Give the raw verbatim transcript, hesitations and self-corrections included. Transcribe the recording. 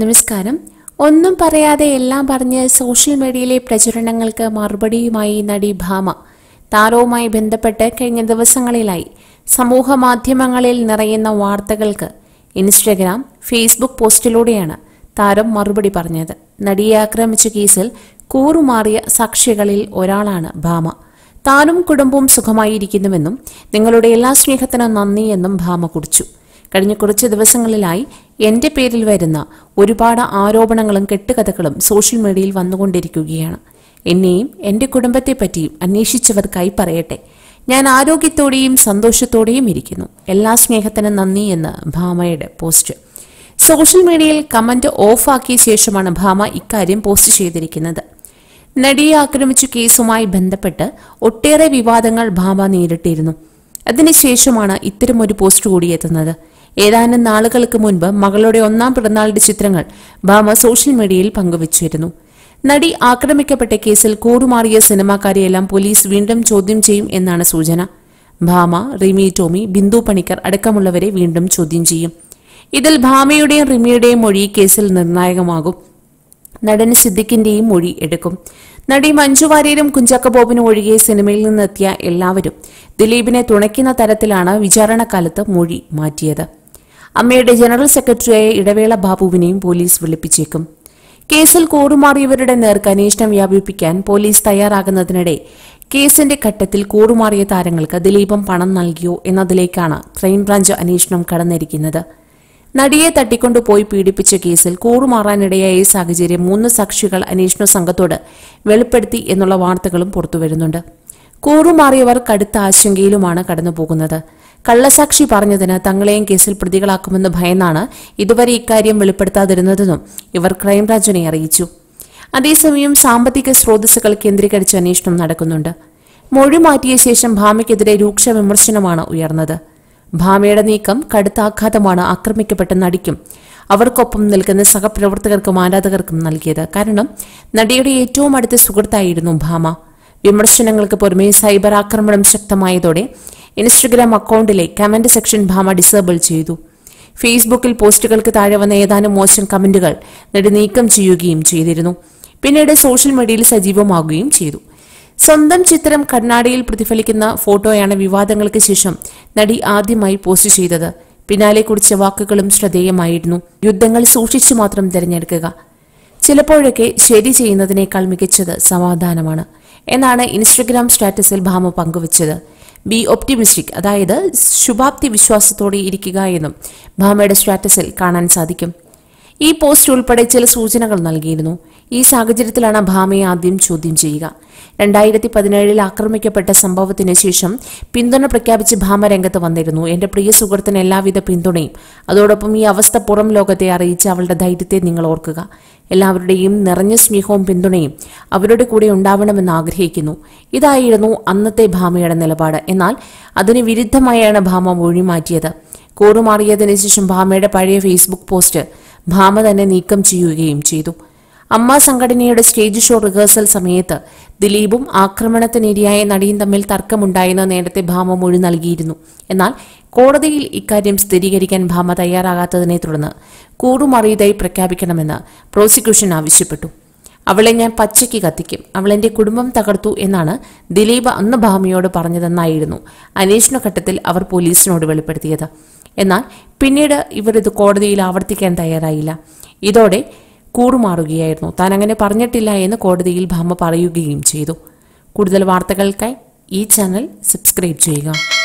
നമസ്കാരം. ഒന്നും പറയാതെ എല്ലാം പറഞ്ഞ് സോഷ്യൽ മീഡിയയിലെ പ്രചരണങ്ങൾക്ക് മറുപടിയുമായി നടി ഭാമ താരവുമായി ബന്ധപ്പെട്ട് കഴിഞ്ഞ ദിവസങ്ങളിലായി സമൂഹ മാധ്യമങ്ങളിൽ നിറയുന്ന വാർത്തകൾക്ക് ഇൻസ്റ്റാഗ്രാം, ഫേസ്ബുക്ക് പോസ്റ്റിലൂടെയാണ് താരം മറുപടി പറഞ്ഞത്. നടിയെ ആക്രമിച്ച കേസിൽ കൂറുമാറിയ സാക്ഷികളിൽ ഒരാളാണ് ഭാമ. താനും കുടുംബവും സുഖമായിരിക്കുന്നുവെന്നും നിങ്ങളുടെ എല്ലാ സ്നേഹത്തിനും നന്ദിയെന്നും ഭാമ കുറിച്ചു. കഴിഞ്ഞ കുറച്ച് ദിവസങ്ങളിലായി എന്റെ പേരിൽ വരുന്ന ഒരുപാട് ആരോപണങ്ങളും കെട്ടുകഥകളും സോഷ്യൽ മീഡിയയിൽ വന്നുകൊണ്ടിരിക്കുകയാണ്. എന്നെയും എന്റെ കുടുംബത്തെ പറ്റിയും അന്വേഷിച്ചവർക്കായി പറയട്ടെ, ഞാൻ ആരോഗ്യത്തോടെയും സന്തോഷത്തോടെയും ഇരിക്കുന്നു. എല്ലാ സ്നേഹത്തിനും നന്ദി എന്ന് ഭാമയുടെ പോസ്റ്റ്. സോഷ്യൽ മീഡിയയിൽ കമന്റ് ഓഫാക്കിയ ശേഷമാണ് ഭാമ ഇക്കാര്യം പോസ്റ്റ് ചെയ്തിരിക്കുന്നത്. നടിയെ ആക്രമിച്ച കേസുമായി ബന്ധപ്പെട്ട് ഒട്ടേറെ വിവാദങ്ങൾ ഭാമ നേരിട്ടിരുന്നു. അതിനുശേഷമാണ് ഇത്തരമൊരു പോസ്റ്റ് കൂടി എത്തുന്നത്. ഏതാനും നാളുകൾക്ക് മുൻപ് മകളുടെ ഒന്നാം പിറന്നാളിന്റെ ചിത്രങ്ങൾ ഭാമ സോഷ്യൽ മീഡിയയിൽ പങ്കുവച്ചിരുന്നു. നടി ആക്രമിക്കപ്പെട്ട കേസിൽ കൂറുമാറിയ സിനിമാക്കാരെയെല്ലാം പോലീസ് വീണ്ടും ചോദ്യം ചെയ്യും എന്നാണ് സൂചന. ഭാമ, റിമി ടോമി, ബിന്ദു പണിക്കർ അടക്കമുള്ളവരെ വീണ്ടും ചോദ്യം ചെയ്യും. ഇതിൽ ഭാമയുടെയും റിമിയുടെയും മൊഴി കേസിൽ നിർണായകമാകും. നടൻ സിദ്ദിഖിന്റെയും മൊഴി എടുക്കും. നടി മഞ്ജു വാര്യരും കുഞ്ചാക്കോ ബോബനും ഒഴികെ സിനിമയിൽ നിന്നെത്തിയ എല്ലാവരും ദിലീപിനെ തുണയ്ക്കുന്ന തരത്തിലാണ് വിചാരണക്കാലത്ത് മൊഴി മാറ്റിയത്. അമ്മയുടെ ജനറൽ സെക്രട്ടറിയായ ഇടവേള ബാബുവിനെയും പോലീസ് വിളിപ്പിച്ചേക്കും. കേസിൽ കൂറുമാറിയവരുടെ നേർക്ക് അന്വേഷണം വ്യാപിപ്പിക്കാൻ പോലീസ് തയ്യാറാകുന്നതിനിടെ കേസിന്റെ ഘട്ടത്തിൽ കൂറുമാറിയ താരങ്ങൾക്ക് ദിലീപം പണം നൽകിയോ എന്നതിലേക്കാണ് ക്രൈംബ്രാഞ്ച് അന്വേഷണം കടന്നിരിക്കുന്നത്. നടിയെ തട്ടിക്കൊണ്ടുപോയി പീഡിപ്പിച്ച കേസിൽ കൂറുമാറാനിടയായ ഈ സാഹചര്യം മൂന്ന് സാക്ഷികൾ അന്വേഷണ സംഘത്തോട് വെളിപ്പെടുത്തി എന്നുള്ള വാർത്തകളും പുറത്തുവരുന്നുണ്ട്. കൂറുമാറിയവർ കടുത്ത ആശങ്കയിലുമാണ് കടന്നുപോകുന്നത്. കള്ളസാക്ഷി പറഞ്ഞതിന് തങ്ങളെയും കേസിൽ പ്രതികളാക്കുമെന്ന് ഭയന്നാണ് ഇതുവരെ ഇക്കാര്യം വെളിപ്പെടുത്താതിരുന്നതെന്നും ഇവർ ക്രൈംബ്രാഞ്ചിനെ അറിയിച്ചു. അതേസമയം സാമ്പത്തിക സ്രോതസ്സുകൾ കേന്ദ്രീകരിച്ച് അന്വേഷണം നടക്കുന്നുണ്ട്. മൊഴി മാറ്റിയ ശേഷം ഭാമയ്ക്കെതിരെ രൂക്ഷ വിമർശനമാണ് ഉയർന്നത്. ഭാമയുടെ നീക്കം കടുത്ത ആഘാതമാണ് ആക്രമിക്കപ്പെട്ട നടിക്കും അവർക്കൊപ്പം നിൽക്കുന്ന സഹപ്രവർത്തകർക്കും ആരാധകർക്കും നൽകിയത്. കാരണം നടിയുടെ ഏറ്റവും അടുത്ത സുഹൃത്തായിരുന്നു ഭാമ. വിമർശനങ്ങൾക്ക് പുറമെ സൈബർ ആക്രമണം ശക്തമായതോടെ ഇൻസ്റ്റഗ്രാം അക്കൌണ്ടിലെ കമന്റ് സെക്ഷൻ ഭാമ ഡിസേബിൾ ചെയ്തു. ഫേസ്ബുക്കിൽ പോസ്റ്റുകൾക്ക് താഴെ വന്ന ഏതാനും മോശം കമന്റുകൾ നടി നീക്കം ചെയ്യുകയും ചെയ്തിരുന്നു. പിന്നീട് സോഷ്യൽ മീഡിയയിൽ സജീവമാകുകയും ചെയ്തു. സ്വന്തം ചിത്രം കണ്ണാടിയിൽ പ്രതിഫലിക്കുന്ന ഫോട്ടോയാണ് വിവാദങ്ങൾക്ക് ശേഷം നടി ആദ്യമായി പോസ്റ്റ് ചെയ്തത്. പിന്നാലെ കുറിച്ച വാക്കുകളും ശ്രദ്ധേയമായിരുന്നു. യുദ്ധങ്ങൾ സൂക്ഷിച്ചു മാത്രം തിരഞ്ഞെടുക്കുക, ചിലപ്പോഴൊക്കെ ശരി ചെയ്യുന്നതിനേക്കാൾ മികച്ചത് സമാധാനമാണ് എന്നാണ് ഇൻസ്റ്റഗ്രാം സ്റ്റാറ്റസിൽ ഭാമ പങ്കുവച്ചത്. ബി ഒപ്റ്റിമിസ്റ്റിക്, അതായത് ശുഭാപ്തി വിശ്വാസത്തോടെ ഇരിക്കുക എന്നും ഭാമയുടെ സ്റ്റാറ്റസിൽ കാണാൻ സാധിക്കും. ഈ പോസ്റ്റ് ഉൾപ്പെടെ ചില സൂചനകൾ നൽകിയിരുന്നു. ഈ സാഹചര്യത്തിലാണ് ഭാമയെ ആദ്യം ചോദ്യം ചെയ്യുക. രണ്ടായിരത്തി പതിനേഴിൽ ആക്രമിക്കപ്പെട്ട സംഭവത്തിന് ശേഷം പിന്തുണ പ്രഖ്യാപിച്ച് ഭാമ രംഗത്ത് വന്നിരുന്നു. എന്റെ പ്രിയ സുഹൃത്തിന് എല്ലാവിധ പിന്തുണയും, അതോടൊപ്പം ഈ അവസ്ഥ പുറം ലോകത്തെ അറിയിച്ച അവളുടെ ധൈര്യത്തെ നിങ്ങൾ ഓർക്കുക. എല്ലാവരുടെയും നിറഞ്ഞ സ്നേഹവും പിന്തുണയും അവരുടെ കൂടെ ഉണ്ടാവണമെന്ന് ആഗ്രഹിക്കുന്നു. ഇതായിരുന്നു അന്നത്തെ ഭാമയുടെ നിലപാട്. എന്നാൽ അതിന് വിരുദ്ധമായാണ് ഭാമ മൊഴി മാറ്റിയത്. കൂറുമാറിയതിനു ശേഷം ഭാമയുടെ പഴയ ഫേസ്ബുക്ക് പോസ്റ്റ് ഭാമ തന്നെ നീക്കം ചെയ്യുകയും ചെയ്തു. അമ്മ സംഘടനയുടെ സ്റ്റേജ് ഷോ റിഹേഴ്സൽ സമയത്ത് ദിലീപും ആക്രമണത്തിനിരയായ നടിയും തമ്മിൽ തർക്കമുണ്ടായെന്ന് നേരത്തെ ഭാമ മൊഴി നൽകിയിരുന്നു. എന്നാൽ കോടതിയിൽ ഇക്കാര്യം സ്ഥിരീകരിക്കാൻ ഭാമ തയ്യാറാകാത്തതിനെ തുടർന്ന് കൂറുമാറിയതായി പ്രഖ്യാപിക്കണമെന്ന് പ്രോസിക്യൂഷൻ ആവശ്യപ്പെട്ടു. അവളെ ഞാൻ പച്ചയ്ക്ക് കത്തിക്കും, അവളെന്റെ കുടുംബം തകർത്തു എന്നാണ് ദിലീപ് അന്ന് ഭാമയോട് പറഞ്ഞതെന്നായിരുന്നു അന്വേഷണ ഘട്ടത്തിൽ അവർ പോലീസിനോട് വെളിപ്പെടുത്തിയത്. എന്നാൽ പിന്നീട് ഇവർ ഇത് കോടതിയിൽ ആവർത്തിക്കാൻ തയ്യാറായില്ല. ഇതോടെ കൂറുമാറുകയായിരുന്നു. താൻ അങ്ങനെ പറഞ്ഞിട്ടില്ല എന്ന് കോടതിയിൽ ഭാമ പറയുകയും ചെയ്തു. കൂടുതൽ വാർത്തകൾക്കായി ഈ ചാനൽ സബ്സ്ക്രൈബ് ചെയ്യുക.